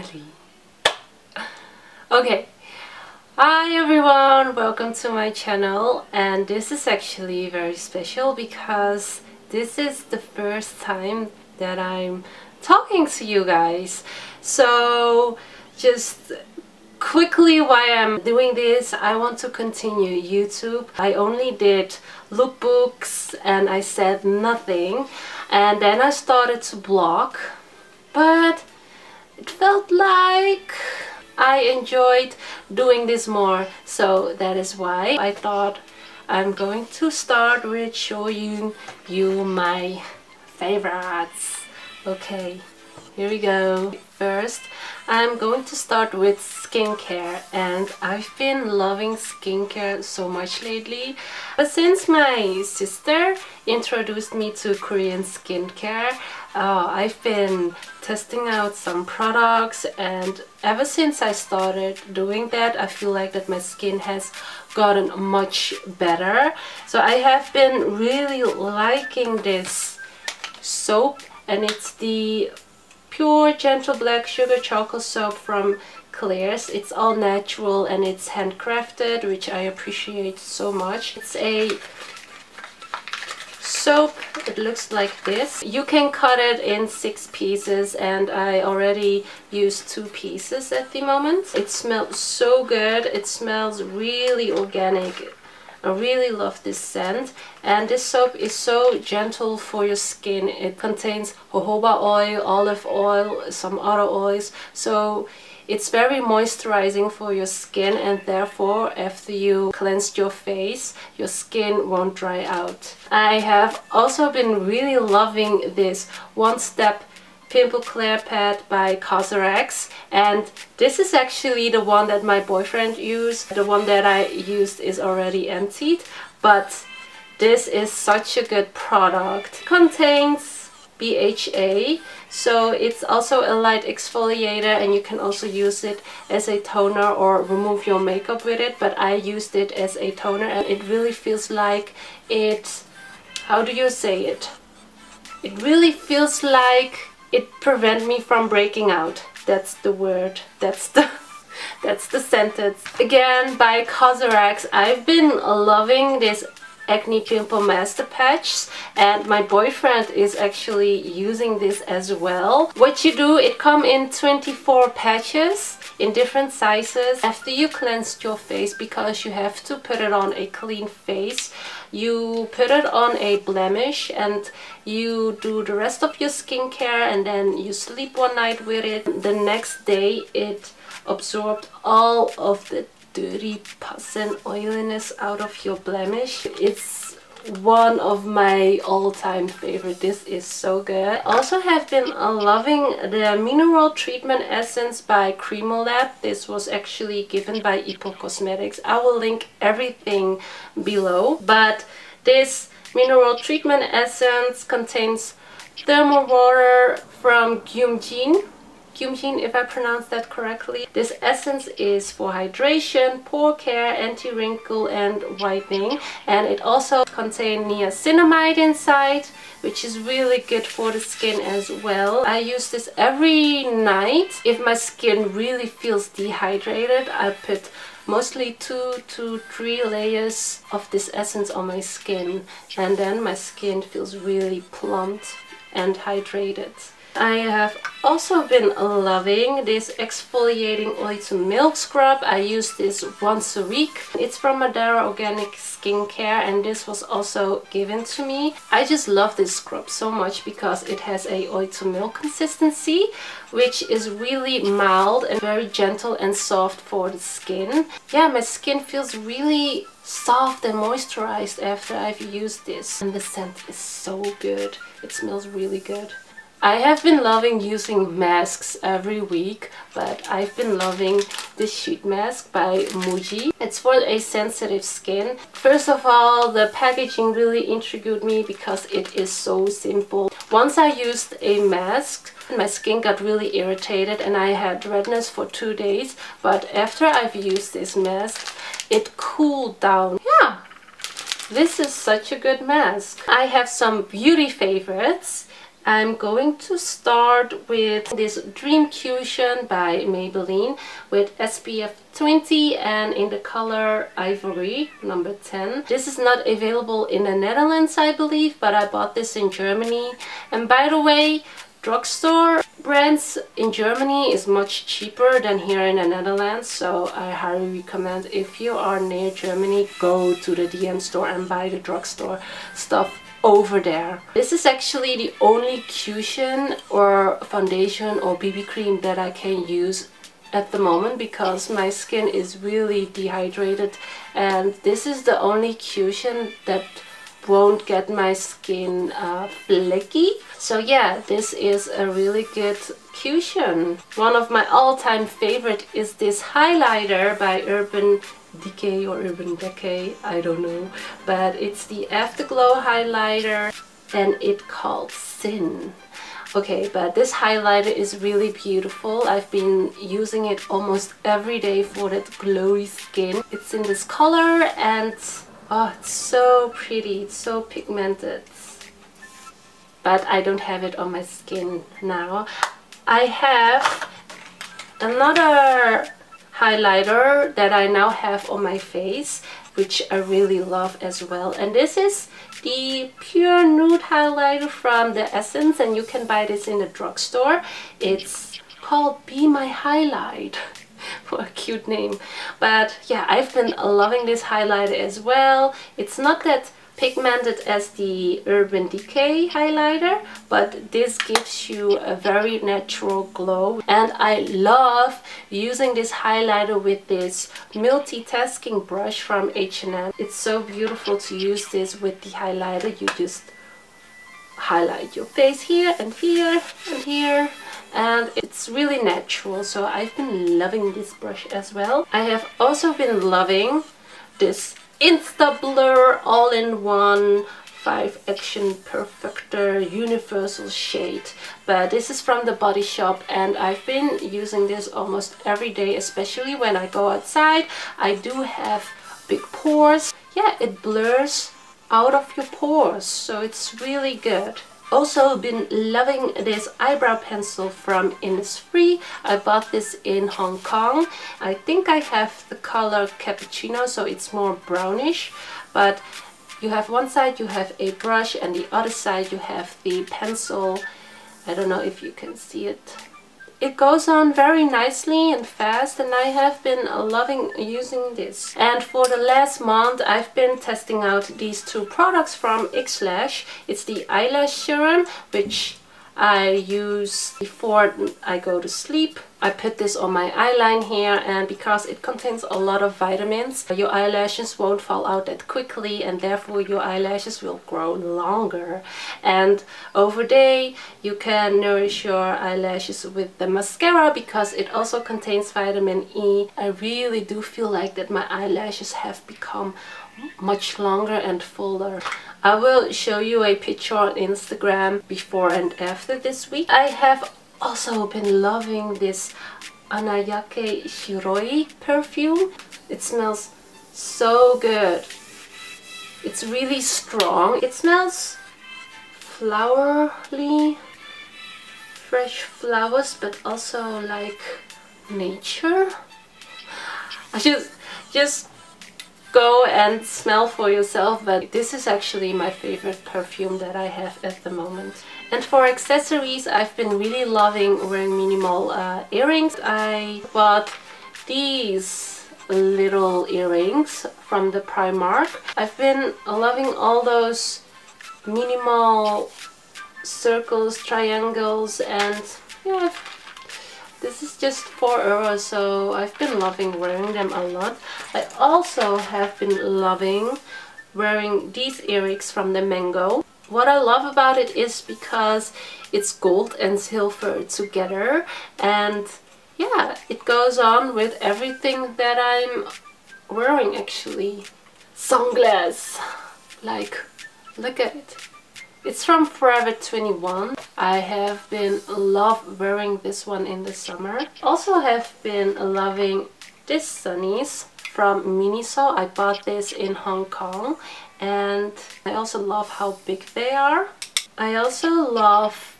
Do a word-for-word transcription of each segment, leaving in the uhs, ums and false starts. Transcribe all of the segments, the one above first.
Finally. Okay. Hi everyone, welcome to my channel, and this is actually very special because this is the first time that I'm talking to you guys. So just quickly, why I'm doing this, I want to continue YouTube. I only did lookbooks and I said nothing, and then I started to blog, but it felt like I enjoyed doing this more, so that is why I thought I'm going to start with showing you my favorites. Okay, here we go. First, I'm going to start with skincare, and I've been loving skincare so much lately. But since my sister introduced me to Korean skincare, uh, I've been testing out some products, and ever since I started doing that, I feel like that my skin has gotten much better. So I have been really liking this soap, and it's the Pure Gentle Black Sugar Charcoal Soap from Klairs. It's all natural and it's handcrafted, which I appreciate so much. It's a soap, it looks like this. You can cut it in six pieces, and I already used two pieces at the moment. It smells so good, it smells really organic. I really love this scent, and this soap is so gentle for your skin. It contains jojoba oil, olive oil, some other oils, so it's very moisturizing for your skin, and therefore after you cleanse your face, your skin won't dry out. I have also been really loving this One Step Pimple Clear Pad by Cosrx, and this is actually the one that my boyfriend used. The one that I used is already emptied, but this is such a good product. It contains B H A, so it's also a light exfoliator, and you can also use it as a toner or remove your makeup with it, but I used it as a toner, and it really feels like it... how do you say it? It really feels like it prevents me from breaking out. That's the word. That's the that's the sentence. Again, by Cosrx, I've been loving this acne pimple master patch, and my boyfriend is actually using this as well. What you do, it comes in twenty-four patches in different sizes. After you cleanse your face, because you have to put it on a clean face, you put it on a blemish and you do the rest of your skincare, and then you sleep one night with it. The next day it absorbed all of the dirty pus and oiliness out of your blemish. It's one of my all-time favorite. This is so good. I also have been loving the mineral treatment essence by Cremorlab. This was actually given by Ipo Cosmetics. I will link everything below, but this mineral treatment essence contains thermal water from Gyumjin. Gyumjin, if I pronounce that correctly. This essence is for hydration, pore care, anti-wrinkle and whitening, and it also contains niacinamide inside, which is really good for the skin as well. I use this every night. If my skin really feels dehydrated, I put mostly two to three layers of this essence on my skin, and then my skin feels really plumped and hydrated. I have also been loving this exfoliating oil to milk scrub. I use this once a week. It's from MADARA Organic Skincare, and this was also given to me. I just love this scrub so much because it has a oil to milk consistency, which is really mild and very gentle and soft for the skin. Yeah, my skin feels really soft and moisturized after I've used this, and the scent is so good. It smells really good. I have been loving using masks every week, but I've been loving this sheet mask by Muji. It's for a sensitive skin. First of all, the packaging really intrigued me because it is so simple. Once I used a mask, my skin got really irritated and I had redness for two days. But after I've used this mask, it cooled down. Yeah, this is such a good mask. I have some beauty favorites. I'm going to start with this Dream Cushion by Maybelline with S P F twenty and in the color Ivory number ten. This is not available in the Netherlands, I believe, but I bought this in Germany. And by the way, drugstore brands in Germany is much cheaper than here in the Netherlands, so I highly recommend if you are near Germany, go to the D M store and buy the drugstore stuff over there. This is actually the only cushion or foundation or B B cream that I can use at the moment because my skin is really dehydrated, and this is the only cushion that won't get my skin uh, flaky. So yeah, this is a really good cushion. One of my all-time favorite is this highlighter by Urban Decay or Urban Decay, I don't know, but it's the Afterglow highlighter and it's called Sin. Okay, but this highlighter is really beautiful. I've been using it almost every day for that glowy skin. It's in this color and oh, it's so pretty, it's so pigmented. But I don't have it on my skin now. I have another highlighter that I now have on my face, which I really love as well. And this is the Pure Nude highlighter from The Essence, and you can buy this in the drugstore. It's called Be My Highlight. What a cute name. But yeah, I've been loving this highlighter as well. It's not that pigmented as the Urban Decay highlighter, but this gives you a very natural glow. And I love using this highlighter with this multitasking brush from H and M. It's so beautiful to use this with the highlighter. You just highlight your face here and here and here, and it's really natural, so I've been loving this brush as well. I have also been loving this Insta Blur all-in-one five Action Perfector Universal Shade, but this is from The Body Shop, and I've been using this almost every day, especially when I go outside. I do have big pores. Yeah, it blurs out of your pores, so it's really good. Also been loving this eyebrow pencil from Innisfree. I bought this in Hong Kong. I think I have the color Cappuccino, so it's more brownish, but you have one side, you have a brush, and the other side you have the pencil. I don't know if you can see it. It goes on very nicely and fast, and I have been loving using this. And for the last month, I've been testing out these two products from Xlash. It's the eyelash serum, which I use before I go to sleep. I put this on my eyeline here, and because it contains a lot of vitamins, your eyelashes won't fall out that quickly, and therefore your eyelashes will grow longer. And over day you can nourish your eyelashes with the mascara because it also contains vitamin E. I really do feel like that my eyelashes have become much longer and fuller. I will show you a picture on Instagram before and after this week. I have also been loving this Anayake Shiroi perfume. It smells so good. It's really strong. It smells flowery, fresh flowers, but also like nature. I just, just go and smell for yourself, but this is actually my favorite perfume that I have at the moment. And for accessories, I've been really loving wearing minimal uh, earrings. I bought these little earrings from the Primark. I've been loving all those minimal circles, triangles, and yeah, this is just four euros, so I've been loving wearing them a lot. I also have been loving wearing these earrings from the Mango. What I love about it is because it's gold and silver together, and yeah, it goes on with everything that I'm wearing actually. Sunglass! Like, look at it. It's from Forever twenty-one. I have been love wearing this one in the summer. Also have been loving this Sunnies from Miniso. I bought this in Hong Kong, and I also love how big they are. I also love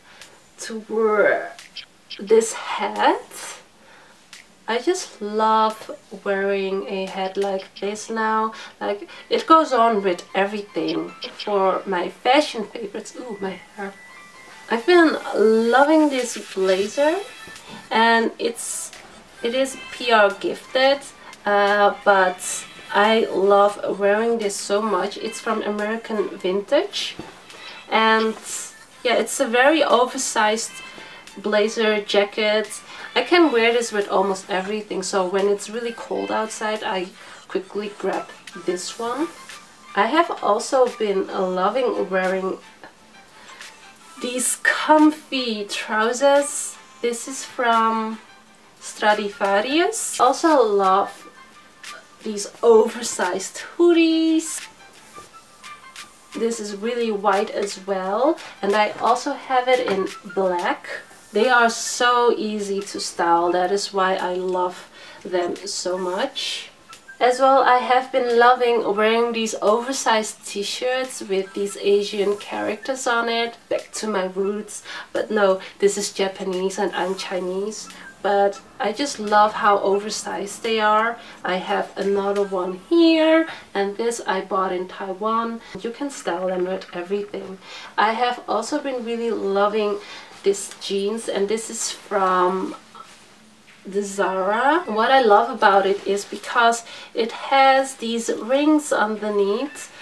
were this hat. I just love wearing a hat like this now. Like, it goes on with everything for my fashion favorites. Ooh, my hair. I've been loving this blazer, and it's it is P R gifted, uh, but I love wearing this so much. It's from American Vintage, and yeah, it's a very oversized blazer jacket. I can wear this with almost everything, so when it's really cold outside, I quickly grab this one. I have also been loving wearing these comfy trousers. This is from Stradivarius. Also love these oversized hoodies. This is really white as well, and I also have it in black. They are so easy to style, that is why I love them so much. As well, I have been loving wearing these oversized t-shirts with these Asian characters on it. Back to my roots, but no, this is Japanese and I'm Chinese. But I just love how oversized they are. I have another one here, and this I bought in Taiwan. You can style them with everything. I have also been really loving this jeans, and this is from the Zara. What I love about it is because it has these rings underneath,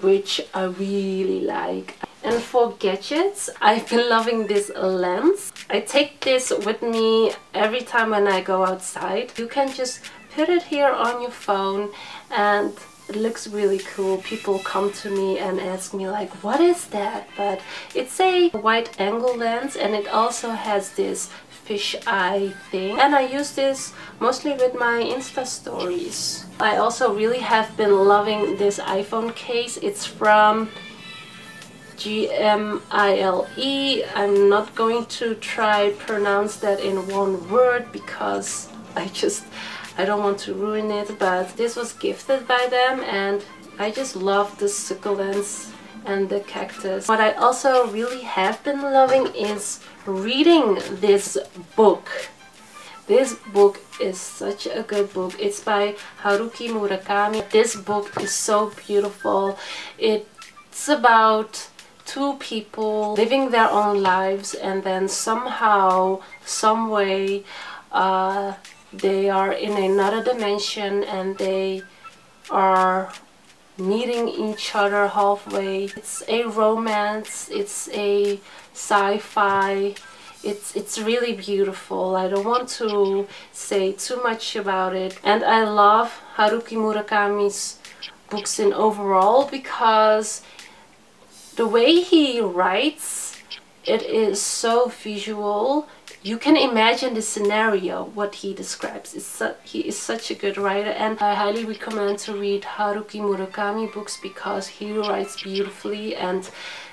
which I really like. And for gadgets, I've been loving this lens. I take this with me every time when I go outside. You can just put it here on your phone, and it looks really cool. People come to me and ask me like, what is that? But it's a wide angle lens, and it also has this fish eye thing, and I use this mostly with my Insta stories. I also really have been loving this iPhone case. It's from G M Y L E. I'm not going to try pronounce that in one word because I just I don't want to ruin it, but this was gifted by them, and I just love the succulents and the cactus. What I also really have been loving is reading this book. This book is such a good book. It's by Haruki Murakami. This book is so beautiful. It's about two people living their own lives, and then somehow, some way, uh, they are in another dimension, and they are meeting each other halfway. It's a romance, it's a sci-fi, it's it's really beautiful. I don't want to say too much about it, and I love Haruki Murakami's books in overall because the way he writes, it is so visual. You can imagine the scenario, what he describes. It's su he is such a good writer, and I highly recommend to read Haruki Murakami books because he writes beautifully. And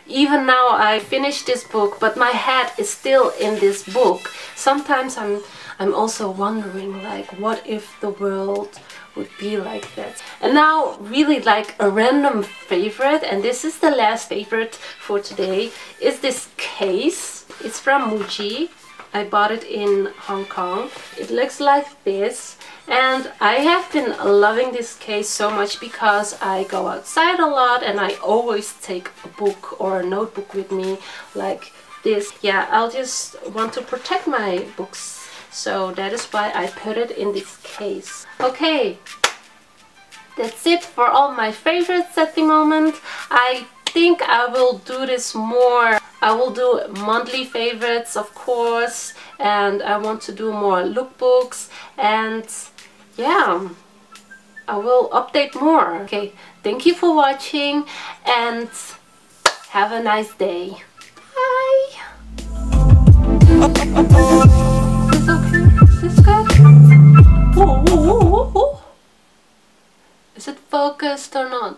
even now I finished this book, but my head is still in this book. Sometimes I'm, I'm also wondering, like, what if the world would be like that? And now, really like a random favorite, and this is the last favorite for today, is this case. It's from Muji. I bought it in Hong Kong. It looks like this, and I have been loving this case so much because I go outside a lot, and I always take a book or a notebook with me like this. Yeah, I'll just want to protect my books, so that is why I put it in this case. Okay, that's it for all my favorites at the moment. I think I will do this more. I will do monthly favorites, of course, and I want to do more lookbooks, and yeah, I will update more. Okay, thank you for watching, and have a nice day. Bye! Is it focused or not?